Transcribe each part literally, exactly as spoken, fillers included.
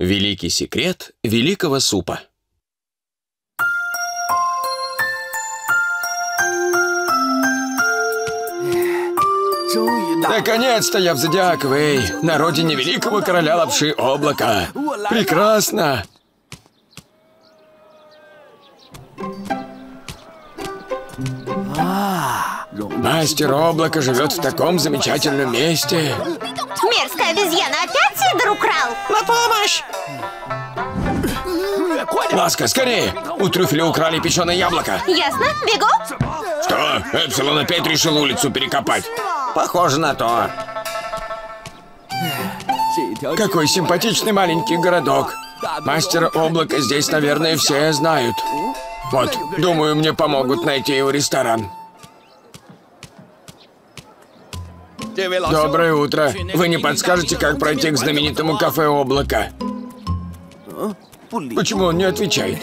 Великий секрет великого супа. Наконец-то я в Зодиак Вэй, на родине великого короля лапши облака. Прекрасно! Мастер облака живет в таком замечательном месте. Мерзкая обезьяна опять сидр украл? На помощь! Ласка, скорее! У трюфеля украли печеное яблоко. Ясно, бегом. Что? Эпсилон опять решил улицу перекопать? Похоже на то. Какой симпатичный маленький городок. Мастера облака здесь, наверное, все знают. Вот, думаю, мне помогут найти его ресторан. Доброе утро. Вы не подскажете, как пройти к знаменитому кафе «Облако»? Почему он не отвечает?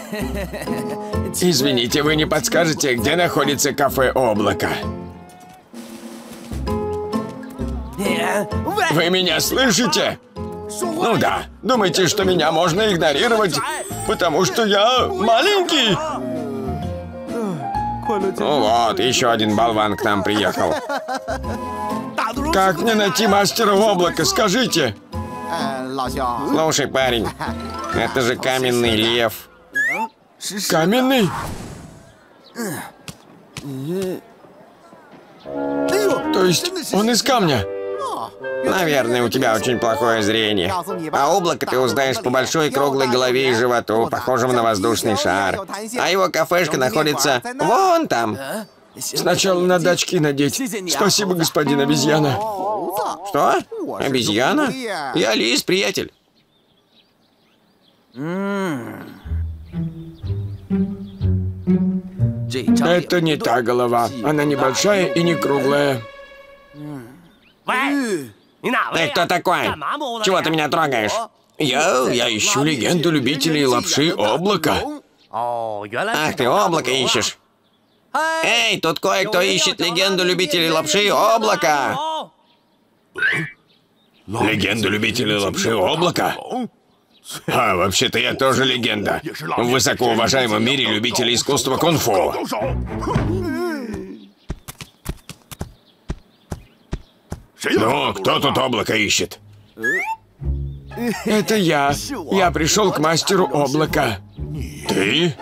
Извините, вы не подскажете, где находится кафе «Облако»? Вы меня слышите? Ну да. Думаете, что меня можно игнорировать, потому что я маленький? Ну вот, еще один болван к нам приехал. Как мне найти мастера облака, скажите? Слушай, парень, это же каменный лев. Каменный? То есть он из камня? Наверное, у тебя очень плохое зрение. А облако ты узнаешь по большой круглой голове и животу, похожему на воздушный шар. А его кафешка находится вон там. Сначала надо очки надеть. Спасибо, господин обезьяна. Что? Обезьяна? Я лис, приятель. Это не та голова. Она небольшая и не круглая. Ты кто такой? Чего ты меня трогаешь? Я, я ищу легенду любителей лапши облака. Ах, ты облако ищешь. Эй, тут кое-кто ищет легенду любителей лапши облака. Легенду любителей лапши облака? А, вообще-то я тоже легенда. В высокоуважаемом мире любителей искусства кунг-фу. Ну, кто тут облако ищет? Это я. Я пришел к мастеру облака. Ты?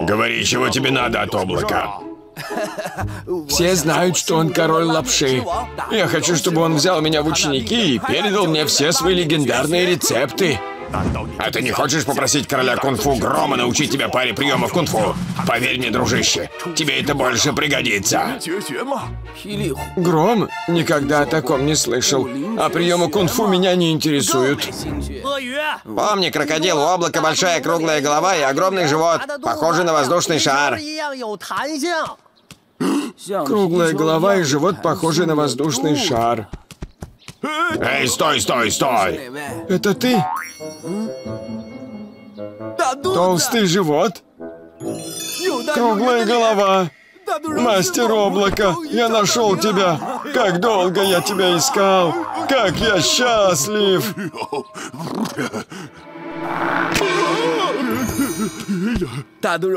Говори, чего тебе надо от облака. Все знают, что он король лапши. Я хочу, чтобы он взял меня в ученики и передал мне все свои легендарные рецепты. А ты не хочешь попросить короля кунг-фу Грома научить тебя паре приемов кунг-фу? Поверь мне, дружище, тебе это больше пригодится. Гром? Никогда о таком не слышал. А приемы кунг-фу меня не интересуют. Помни, крокодил, у облака большая круглая голова и огромный живот, похожий на воздушный шар. Круглая голова и живот, похожий на воздушный шар. Эй, стой, стой, стой! Это ты? Толстый живот? Круглая голова? Мастер облака, я нашел тебя! Как долго я тебя искал! Как я счастлив!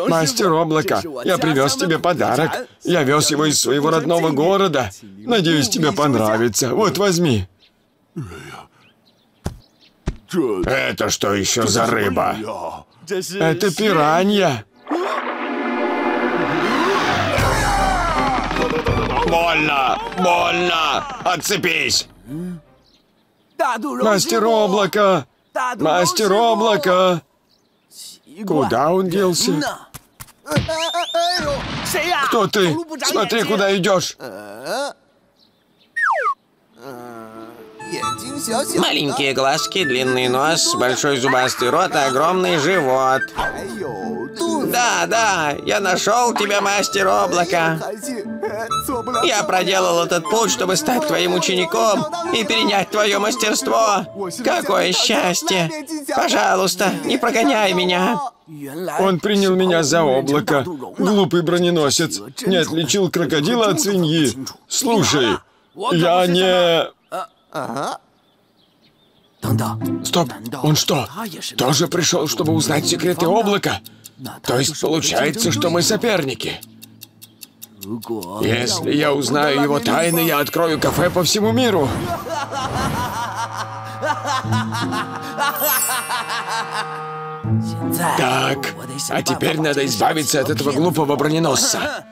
Мастер облака, я привез тебе подарок. Я вез его из своего родного города. Надеюсь, тебе понравится. Вот, возьми. Это что еще за рыба? Это пиранья. Больно! Больно! Отцепись! Мастер облака! Мастер облака! Куда он делся? Кто ты? Смотри, куда идешь. Маленькие глазки, длинный нос, большой зубастый рот, огромный живот. Да, да, я нашел тебя, мастер облака. Я проделал этот путь, чтобы стать твоим учеником и перенять твое мастерство. Какое счастье! Пожалуйста, не прогоняй меня. Он принял меня за облако. Глупый броненосец. Не отличил крокодила от свиньи. Слушай, я не... Стоп! Он что, тоже пришел, чтобы узнать секреты облака? То есть получается, что мы соперники? Если я узнаю его тайны, я открою кафе по всему миру. Так, а теперь надо избавиться от этого глупого броненосца.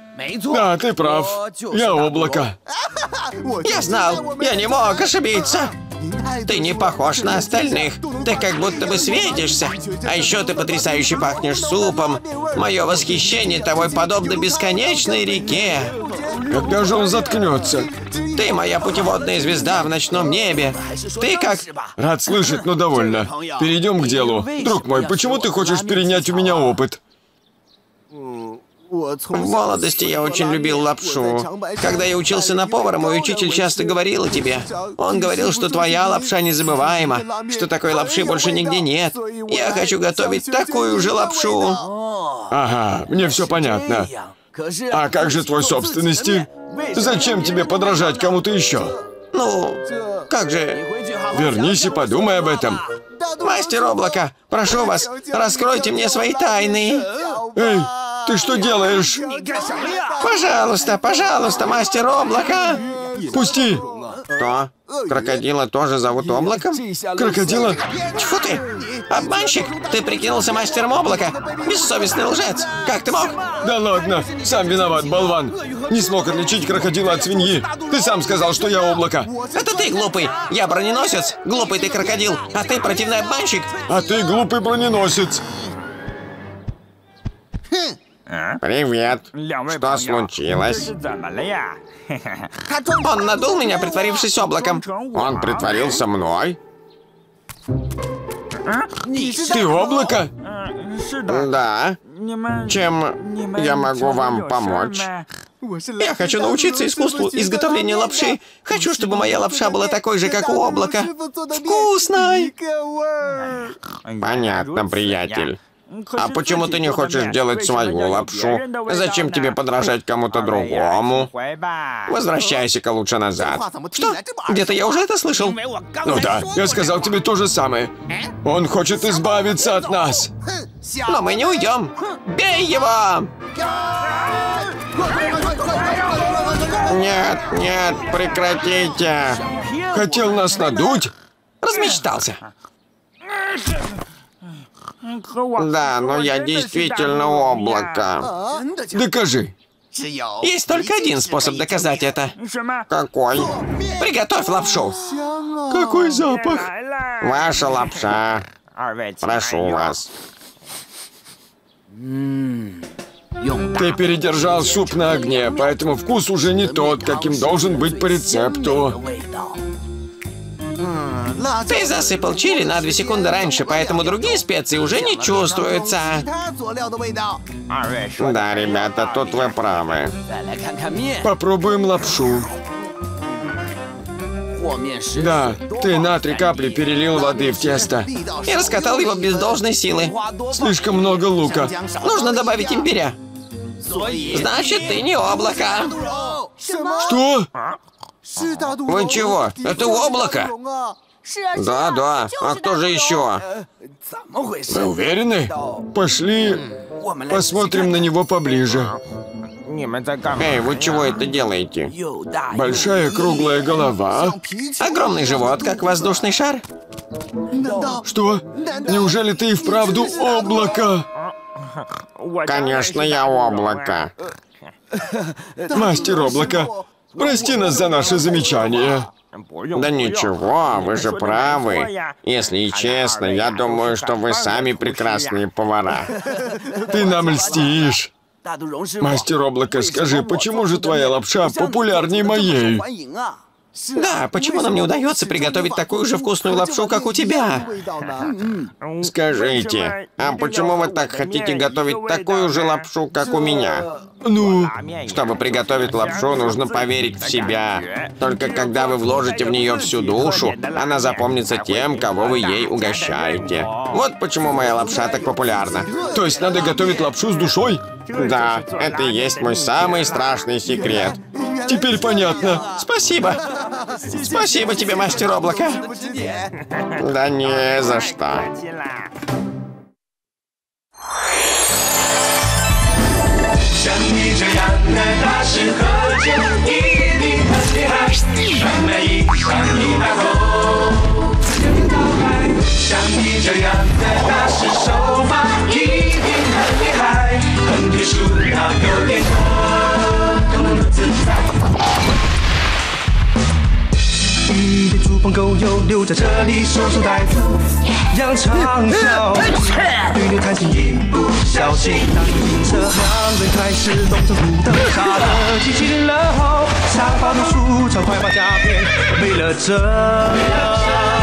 Да, ты прав. Я облако. Я знал, я не мог ошибиться. Ты не похож на остальных. Ты как будто бы светишься. А еще ты потрясающе пахнешь супом. Мое восхищение тобой подобно бесконечной реке. Когда же он заткнется? Ты моя путеводная звезда в ночном небе. Ты как... Рад слышать, но довольно. Перейдем к делу. Друг мой, почему ты хочешь перенять у меня опыт? В молодости я очень любил лапшу. Когда я учился на повара, мой учитель часто говорил о тебе. Он говорил, что твоя лапша незабываема, что такой лапши больше нигде нет. Я хочу готовить такую же лапшу. Ага, мне все понятно. А как же твой собственный стиль? Зачем тебе подражать кому-то еще? Ну, как же... Вернись и подумай об этом. Мастер облака, прошу вас, раскройте мне свои тайны. Эй! Ты что делаешь? Пожалуйста, пожалуйста, мастер облака. Пусти. Что? Крокодила тоже зовут облаком? Крокодила? Тьфу ты! Обманщик! Ты прикинулся мастером облака! Бессовестный лжец! Как ты мог? Да ладно! Сам виноват, болван! Не смог отличить крокодила от свиньи! Ты сам сказал, что я облако! Это ты глупый! Я броненосец! Глупый ты крокодил! А ты противный обманщик! А ты глупый броненосец! Привет. Что случилось? Он надул меня, притворившись облаком. Он притворился мной? Ты облако? Да. Чем я могу вам помочь? Я хочу научиться искусству изготовления лапши. Хочу, чтобы моя лапша была такой же, как у облака. Вкусной! Понятно, приятель. А почему ты не хочешь делать свою лапшу? Зачем тебе подражать кому-то другому? Возвращайся-ка лучше назад. Что? Где-то я уже это слышал. Ну да, я сказал тебе то же самое. Он хочет избавиться от нас. Но мы не уйдем. Бей его! Нет, нет, прекратите. Хотел нас надуть? Размечтался. Да, но я действительно облако. Докажи. Есть только один способ доказать это. Какой? Приготовь лапшу. Какой запах? Ваша лапша. Прошу вас. Ты передержал суп на огне, поэтому вкус уже не тот, каким должен быть по рецепту. Ты засыпал чили на две секунды раньше, поэтому другие специи уже не чувствуются. Да, ребята, тут вы правы. Попробуем лапшу. Да, ты на три капли перелил воды в тесто. И раскатал его без должной силы. Слишком много лука. Нужно добавить имбиря. Значит, ты не облако. Что? Вы чего? Это облако? Да, да. А кто же еще? Вы уверены? Пошли посмотрим на него поближе. Эй, вы чего это делаете? Большая круглая голова. Огромный живот, как воздушный шар. Что? Неужели ты и вправду облако? Конечно, я облако. Мастер облака. Прости нас за наши замечания. Да ничего, вы же правы. Если честно, я думаю, что вы сами прекрасные повара. Ты нам льстишь. Мастер облака, скажи, почему же твоя лапша популярнее моей? Да, почему нам не удается приготовить такую же вкусную лапшу, как у тебя? Скажите, а почему вы так хотите готовить такую же лапшу, как у меня? Ну, чтобы приготовить лапшу, нужно поверить в себя. Только когда вы вложите в нее всю душу, она запомнится тем, кого вы ей угощаете. Вот почему моя лапша так популярна. То есть надо готовить лапшу с душой? Да, это и есть мой самый страшный секрет. Теперь понятно. Спасибо. Спасибо тебе, мастер облака. Да не за что.一杯猪朋狗友留在这里，说说带走，扬长笑。对牛弹琴一不小心，当你停车，两人开始动手互瞪。刹车机器人了后，沙发的书窗快把家变，为了这。